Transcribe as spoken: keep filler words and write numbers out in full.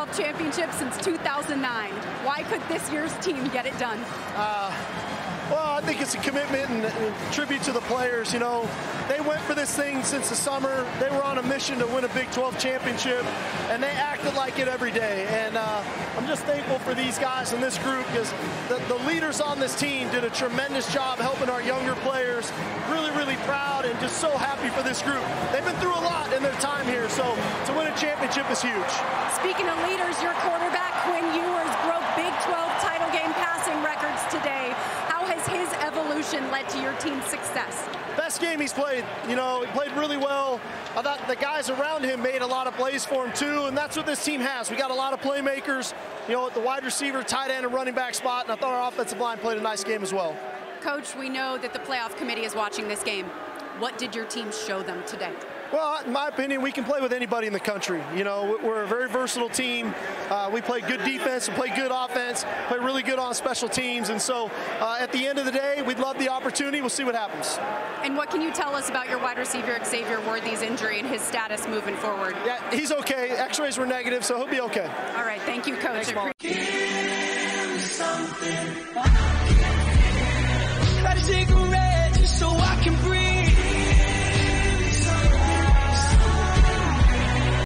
Big twelve championship since two thousand nine. Why could this year's team get it done? Uh, well, I think it's a commitment and a tribute to the players. You know, they went for this thing since the summer. They were on a mission to win a Big twelve championship, and they acted like it every day. And uh, I'm just thankful for these guys and this group, because the, the leaders on this team did a tremendous job helping our younger players. Really, really proud and just so happy for this group. They've been through a lot in their time here, so to win a championship is huge. Speaking of leaders, your quarterback, Quinn Ewers, broke Big twelve title game passing records today. How has his evolution led to your team's success? Best game he's played. You know, he played really well. I thought the guys around him made a lot of plays for him, too, and that's what this team has. We got a lot of playmakers, you know, at the wide receiver, tight end, and running back spot, and I thought our offensive line played a nice game as well. Coach, we know that the playoff committee is watching this game. What did your team show them today? Well, in my opinion, we can play with anybody in the country. You know, we're a very versatile team. Uh, we play good defense, we play good offense, play really good on special teams. And so uh, at the end of the day, we'd love the opportunity. We'll see what happens. And what can you tell us about your wide receiver, Xavier Worthy's injury and his status moving forward? Yeah, he's okay. X-rays were negative, so he'll be okay. All right. Thank you, Coach. Thanks, Mom.